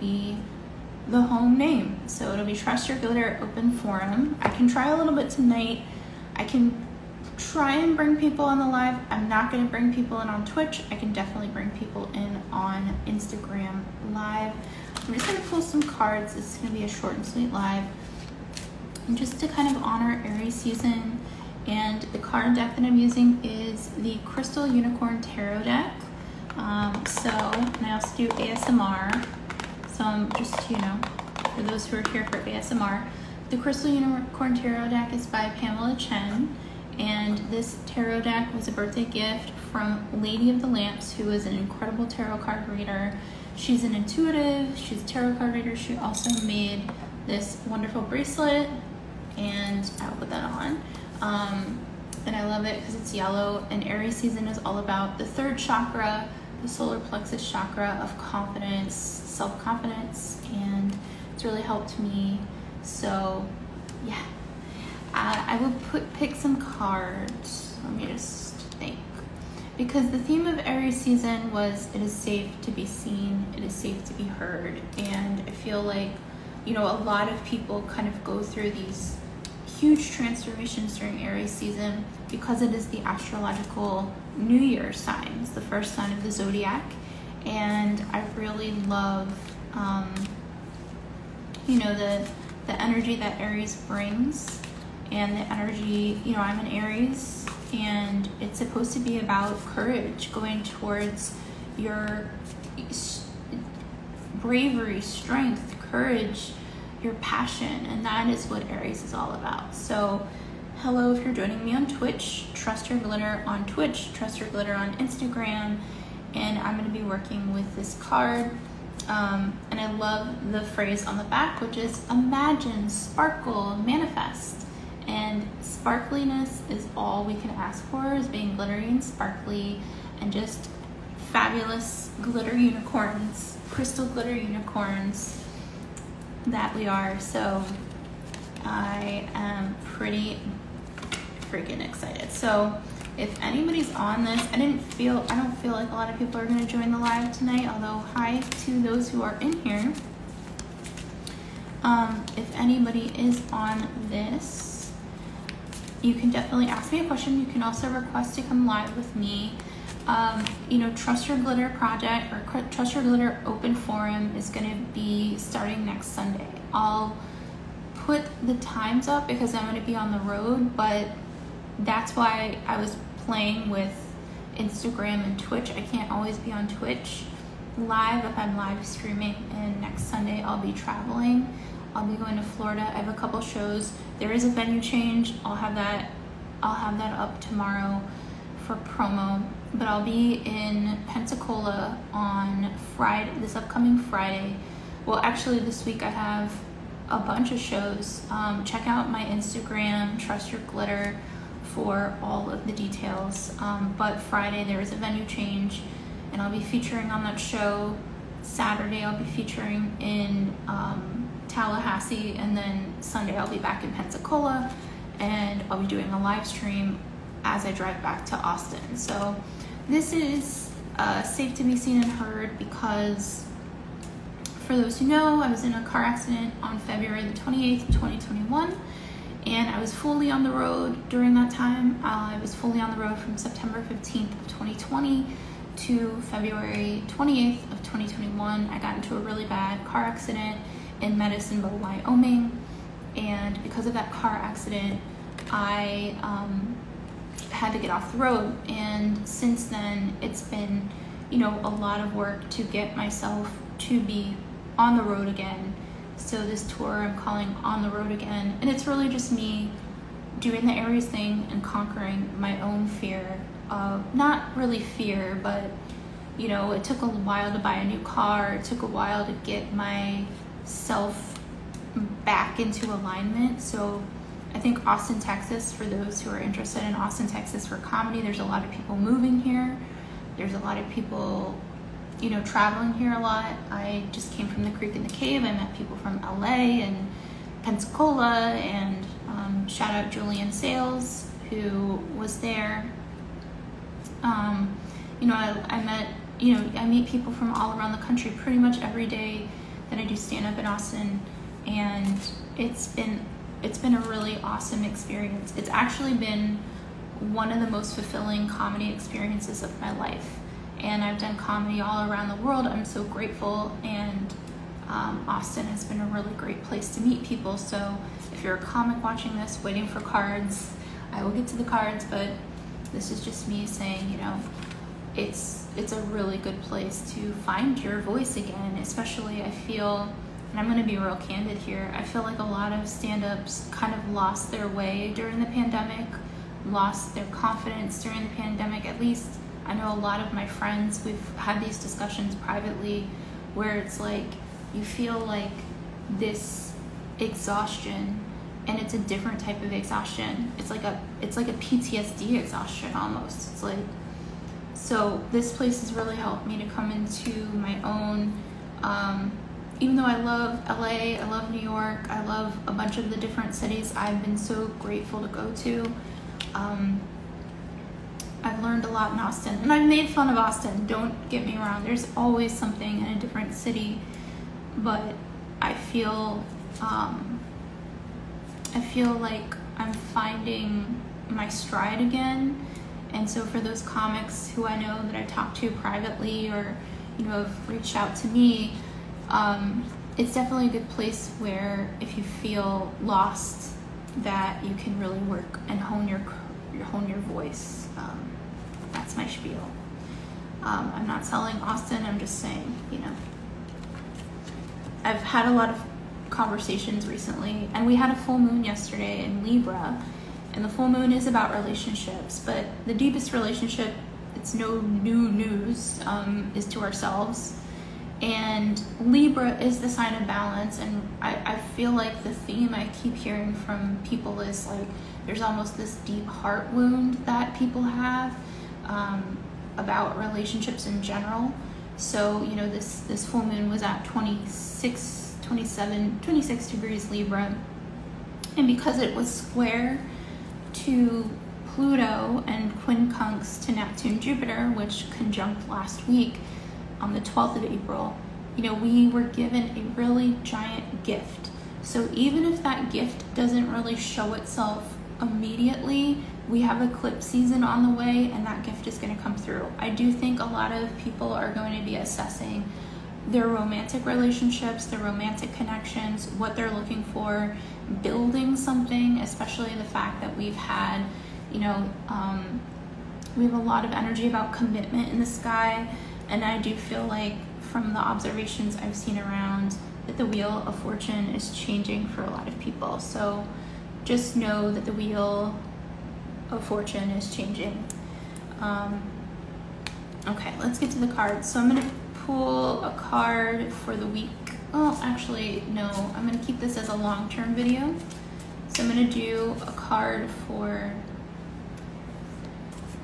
be the home name. So it'll be Trust Your Glitter Open Forum. I can try a little bit tonight. I can try and bring people on the live. I'm not going to bring people in on Twitch. I can definitely bring people in on Instagram Live. I'm just going to pull some cards. This is going to be a short and sweet live. And just to kind of honor Aries season. And the card deck that I'm using is the Crystal Unicorn Tarot deck. And I also do ASMR. So I'm just, for those who are here for ASMR. The Crystal Unicorn Tarot deck is by Pamela Chen. And this tarot deck was a birthday gift from Lady of the Lamps, who is an incredible tarot card reader. She's an intuitive, she's a tarot card reader. She also made this wonderful bracelet, and I'll put that on. And I love it because it's yellow, and Aries season is all about the third chakra, the solar plexus chakra, of confidence, self-confidence, and it's really helped me. So yeah. I will pick some cards. Let me just think. Because the theme of Aries season was, it is safe to be seen, it is safe to be heard. And I feel like, a lot of people kind of go through these huge transformations during Aries season because it is the astrological New Year signs, the first sign of the zodiac. And I really love, the energy that Aries brings. And the energy, I'm an Aries, and it's supposed to be about courage, going towards your bravery, strength, courage, your passion, and that is what Aries is all about. So hello, if you're joining me on Twitch, Trust Your Glitter on Twitch, Trust Your Glitter on Instagram, and I'm going to be working with this card. And I love the phrase on the back, which is imagine, sparkle, manifest. And sparkliness is all we can ask for, is being glittery and sparkly and just fabulous glitter unicorns, crystal glitter unicorns that we are. So I am pretty freaking excited. So if anybody's on this, I don't feel like a lot of people are going to join the live tonight, although hi to those who are in here. If anybody is on this, you can definitely ask me a question. You can also request to come live with me. Trust Your Glitter project or Trust Your Glitter open forum is going to be starting next Sunday. I'll put the times up because I'm going to be on the road, but that's why I was playing with Instagram and Twitch. I can't always be on Twitch live if I'm live streaming, and next Sunday I'll be traveling. I'll be going to Florida. I have a couple shows. There is a venue change. I'll have that up tomorrow for promo. But I'll be in Pensacola on Friday, this upcoming Friday. Well, actually this week I have a bunch of shows. Check out my Instagram, Trust Your Glitter, for all of the details. But Friday there is a venue change, and I'll be featuring on that show. Saturday I'll be featuring in Tallahassee, and then Sunday I'll be back in Pensacola, and I'll be doing a live stream as I drive back to Austin. So this is safe to be seen and heard, because for those who know, I was in a car accident on February the 28th, 2021, and I was fully on the road during that time. I was fully on the road from September 15th of 2020 to February 28th of 2021. I got into a really bad car accident in Medicine Bow, Wyoming, and because of that car accident, I had to get off the road. And since then, it's been, a lot of work to get myself to be on the road again. So this tour I'm calling On the Road Again, and it's really just me doing the Aries thing and conquering my own fear of, not really fear, but it took a while to buy a new car. It took a while to get my self back into alignment. So I think Austin, Texas, for those who are interested in Austin, Texas for comedy, there's a lot of people moving here. There's a lot of people, traveling here a lot. I just came from the Creek in the Cave. I met people from LA and Pensacola, and shout out Julian Sales, who was there. I meet people from all around the country pretty much every day. that I do stand-up in Austin, and it's been a really awesome experience. It's actually been one of the most fulfilling comedy experiences of my life, and I've done comedy all around the world. I'm so grateful, and Austin has been a really great place to meet people. So if you're a comic watching this, waiting for cards, I will get to the cards, but this is just me saying, you know, it's a really good place to find your voice again. Especially I feel, and I'm gonna be real candid here, I feel like a lot of stand-ups kind of lost their way during the pandemic, lost their confidence during the pandemic. At least I know a lot of my friends, we've had these discussions privately where it's like, you feel like this exhaustion, and it's a different type of exhaustion. It's like a PTSD exhaustion almost. It's like, so this place has really helped me to come into my own. Even though I love LA, I love New York, I love a bunch of the different cities I've been so grateful to go to. I've learned a lot in Austin, and I've made fun of Austin, don't get me wrong. There's always something in a different city, but I feel I feel like I'm finding my stride again. And so for those comics who I know that I talk to privately, or, you know, have reached out to me, it's definitely a good place where if you feel lost, that you can really work and hone your voice. That's my spiel. I'm not selling Austin, I'm just saying, you know, I've had a lot of conversations recently, and we had a full moon yesterday in Libra, and the full moon is about relationships, but the deepest relationship, it's no new news, is to ourselves. And Libra is the sign of balance, and I feel like the theme I keep hearing from people is like, there's almost this deep heart wound that people have about relationships in general. So, you know, this full moon was at 26 degrees Libra, and because it was square to Pluto and quincunx to Neptune Jupiter, which conjunct last week on the 12th of April, you know, we were given a really giant gift. So even if that gift doesn't really show itself immediately, we have eclipse season on the way, and that gift is going to come through. I do think a lot of people are going to be assessing their romantic relationships, their romantic connections, what they're looking for, building something, especially the fact that we've had, you know, we have a lot of energy about commitment in the sky. And I do feel like from the observations I've seen around that the Wheel of Fortune is changing for a lot of people. So just know that the Wheel of Fortune is changing. Okay, let's get to the cards. So I'm going to pull a card for the week. Oh, actually, no, I'm going to keep this as a long-term video. So I'm going to do a card for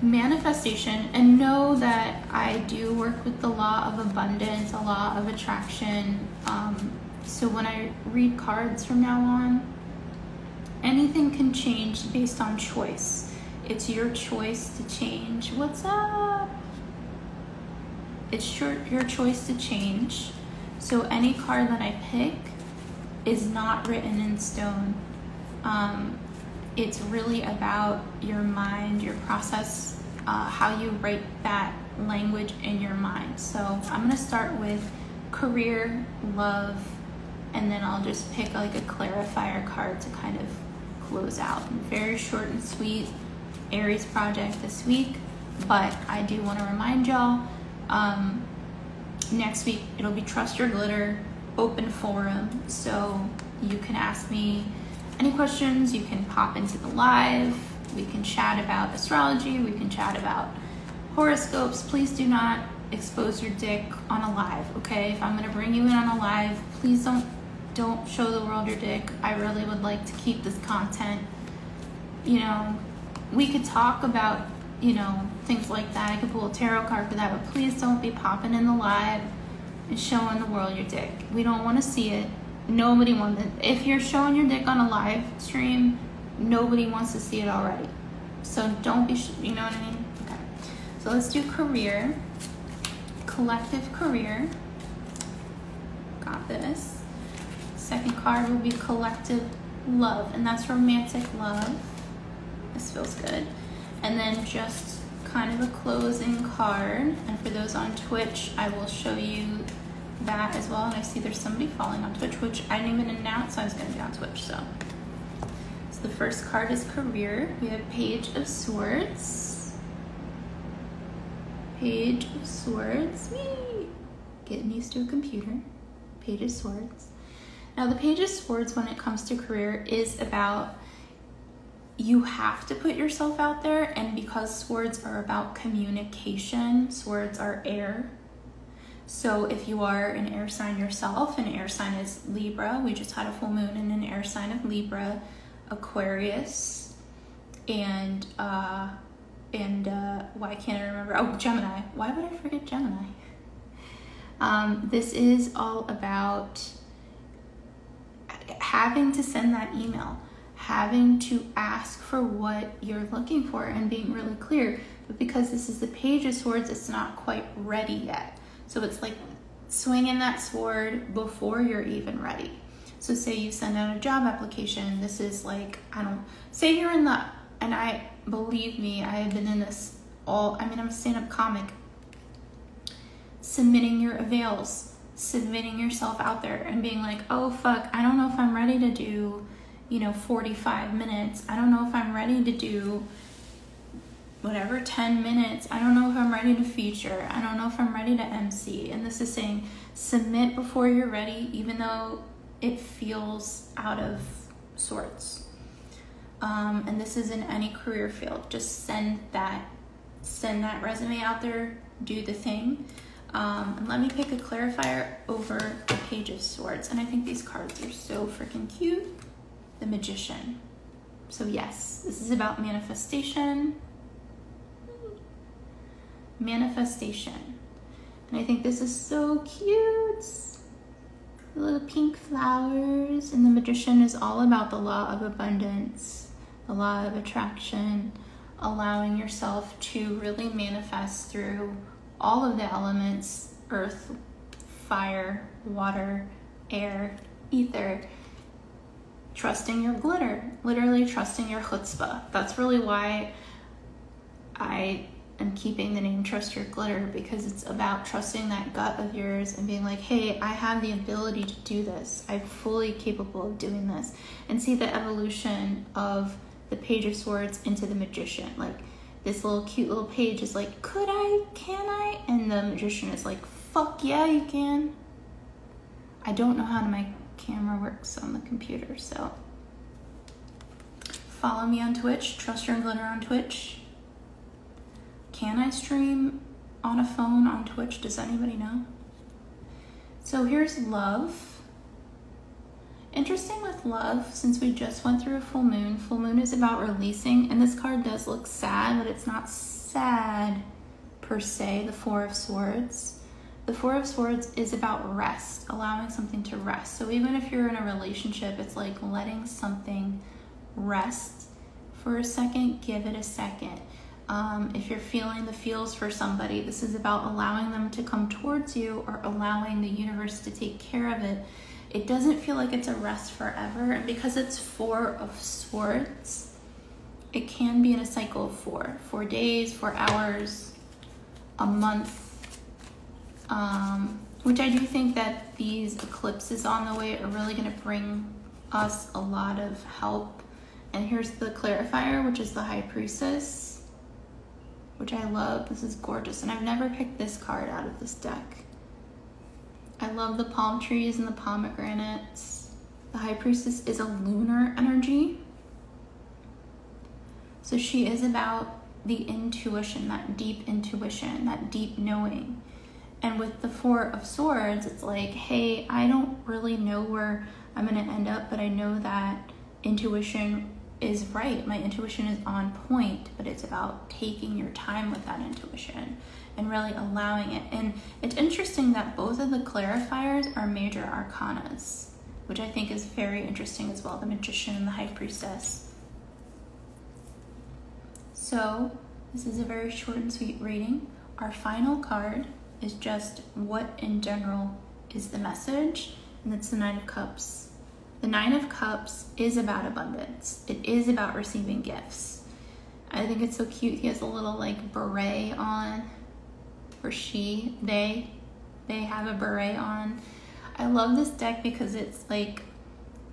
manifestation, and know that I do work with the law of abundance, the law of attraction. So when I read cards from now on, anything can change based on choice. It's your choice to change. What's up? It's your choice to change. So any card that I pick is not written in stone. It's really about your mind, your process, how you write that language in your mind. So I'm going to start with career, love, and then I'll just pick like a clarifier card to kind of close out. Very short and sweet Aries project this week, but I do want to remind y'all, next week it'll be Trust Your Glitter, open forum, so you can ask me any questions, you can pop into the live, we can chat about astrology, we can chat about horoscopes. Please do not expose your dick on a live, okay? If I'm gonna bring you in on a live, please don't show the world your dick. I really would like to keep this content, you know. We could talk about, you know, things like that. I could pull a tarot card for that, but please don't be popping in the live and showing the world your dick. We don't wanna see it. Nobody wants it. If you're showing your dick on a live stream, nobody wants to see it already. So don't be, you know what I mean? Okay. So let's do career, collective career. Got this. Second card will be collective love, and that's romantic love. This feels good. And then just kind of a closing card. And for those on Twitch, I will show you that as well. And I see there's somebody following on Twitch, which I didn't even announce I was going to be on Twitch. So the first card is career. We have Page of Swords. Page of Swords. Yay! Getting used to a computer. Page of Swords. Now the Page of Swords, when it comes to career, is about you have to put yourself out there, and because swords are about communication, swords are air. So if you are an air sign yourself, an air sign is Libra. We just had a full moon in an air sign of Libra, Aquarius, and why can't I remember? Oh, Gemini. Why would I forget Gemini? This is all about having to send that email, having to ask for what you're looking for and being really clear. But because this is the Page of Swords, it's not quite ready yet. So it's like swinging that sword before you're even ready. So say you send out a job application. This is like, say you're in the, and I, believe me, I have been in this all, I'm a stand-up comic. Submitting your avails, submitting yourself out there and being like, oh fuck, I don't know if I'm ready to do, 45 minutes. I don't know if I'm ready to do whatever, 10 minutes. I don't know if I'm ready to feature. I don't know if I'm ready to MC. And this is saying submit before you're ready, even though it feels out of sorts. And this is in any career field. Just send that resume out there, do the thing. And let me pick a clarifier over the Page of Swords. And I think these cards are so freaking cute. The Magician. So yes, this is about manifestation. Manifestation. And I think this is so cute. The little pink flowers. And the Magician is all about the law of abundance, the law of attraction, allowing yourself to really manifest through all of the elements: earth, fire, water, air, ether. Trusting your glitter, literally trusting your chutzpah. That's really why I am keeping the name Trust Your Glitter, because it's about trusting that gut of yours and being like, hey, I have the ability to do this. I'm fully capable of doing this. And see the evolution of the Page of Swords into the Magician. Like this little cute little page is like, could I, can I? And the Magician is like, fuck yeah, you can. I don't know how to make camera works on the computer, so follow me on Twitch, Trust Your Glitter on Twitch. Can I stream on a phone on Twitch? Does anybody know? So here's love. Interesting with love, since we just went through a full moon. Full moon is about releasing, and this card does look sad, but it's not sad per se. The Four of Swords. The Four of Swords is about rest, allowing something to rest. So even if you're in a relationship, it's like letting something rest for a second, give it a second. If you're feeling the feels for somebody, this is about allowing them to come towards you or allowing the universe to take care of it. It doesn't feel like it's a rest forever. And because it's Four of Swords, it can be in a cycle of four days, 4 hours, a month. Which I do think that these eclipses on the way are really going to bring us a lot of help. And here's the clarifier, which is the High Priestess, which I love. This is gorgeous. And I've never picked this card out of this deck. I love the palm trees and the pomegranates. The High Priestess is a lunar energy. So she is about the intuition, that deep knowing. And with the Four of Swords, it's like, hey, I don't really know where I'm going to end up, but I know that intuition is right. My intuition is on point, but it's about taking your time with that intuition and really allowing it. And it's interesting that both of the clarifiers are major arcanas, which I think is very interesting as well, the Magician and the High Priestess. So this is a very short and sweet reading. Our final card is just what in general is the message, and that's the Nine of Cups. The Nine of Cups is about abundance. It is about receiving gifts. I think it's so cute. He has a little like beret on, or she, they have a beret on. I love this deck because it's like,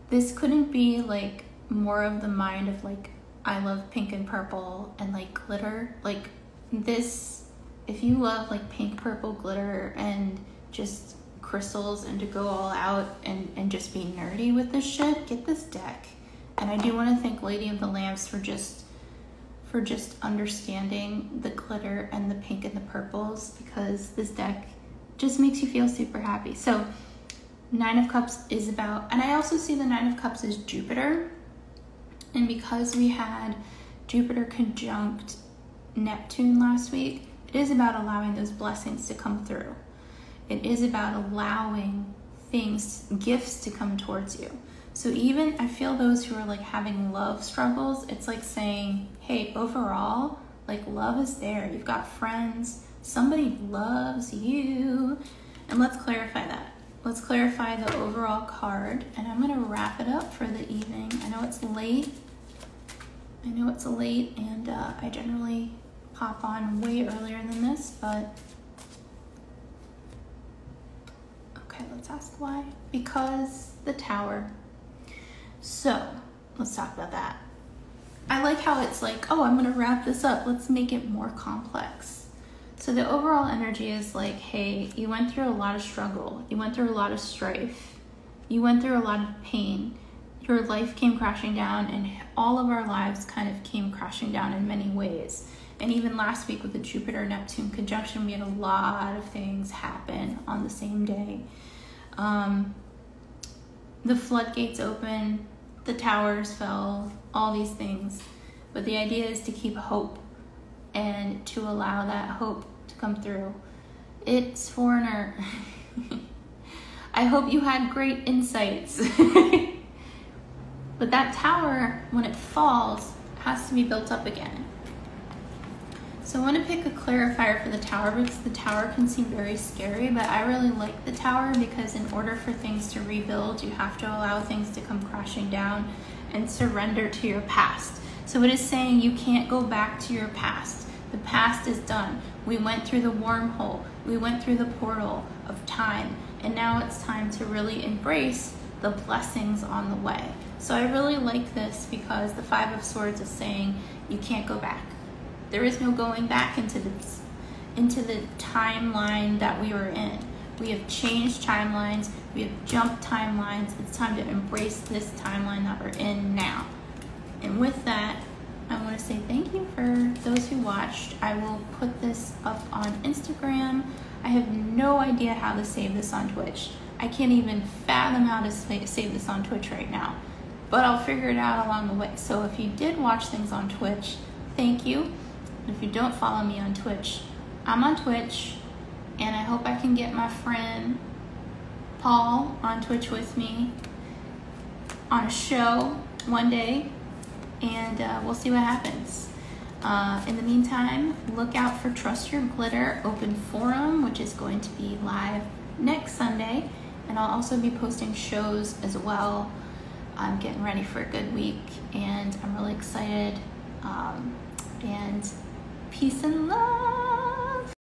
this couldn't be like more of the mind of like, I love pink and purple and like glitter. Like this, if you love like pink, purple, glitter, and just crystals, and to go all out and just be nerdy with this shit, get this deck. And I do want to thank Lady of the Lamps for just understanding the glitter and the pink and the purples, because this deck just makes you feel super happy. So Nine of Cups is about, and I also see the Nine of Cups as Jupiter, and because we had Jupiter conjunct Neptune last week, it is about allowing those blessings to come through. It is about allowing things, gifts to come towards you. So even I feel those who are like having love struggles, it's like saying, hey, overall, like love is there. You've got friends, somebody loves you. And let's clarify that. Let's clarify the overall card, and I'm gonna wrap it up for the evening. I know it's late. I know it's late, and I generally pop on way earlier than this, but let's ask why. Because the Tower. So let's talk about that. I like how it's like, oh, I'm gonna wrap this up, let's make it more complex. So the overall energy is like, hey, you went through a lot of struggle, you went through a lot of strife, you went through a lot of pain, your life came crashing down, and all of our lives kind of came crashing down in many ways. And even last week with the Jupiter-Neptune conjunction, we had a lot of things happen on the same day. The floodgates open, the towers fell, all these things. But the idea is to keep hope and to allow that hope to come through. It's Foreigner. I hope you had great insights. But that tower, when it falls, has to be built up again. So I want to pick a clarifier for the Tower, because the Tower can seem very scary, but I really like the Tower because in order for things to rebuild, you have to allow things to come crashing down and surrender to your past. So it is saying you can't go back to your past. The past is done. We went through the wormhole. We went through the portal of time, and now it's time to really embrace the blessings on the way. So I really like this because the Five of Swords is saying you can't go back. There is no going back into the timeline that we were in. We have changed timelines, we have jumped timelines. It's time to embrace this timeline that we're in now. And with that, I want to say thank you for those who watched. I will put this up on Instagram. I have no idea how to save this on Twitch. I can't even fathom how to save this on Twitch right now, but I'll figure it out along the way. So if you did watch things on Twitch, thank you. If you don't follow me on Twitch, I'm on Twitch, and I hope I can get my friend Paul on Twitch with me on a show one day, and we'll see what happens. In the meantime, look out for Trust Your Glitter Open Forum, which is going to be live next Sunday, and I'll also be posting shows as well. I'm getting ready for a good week, and I'm really excited. And peace and love.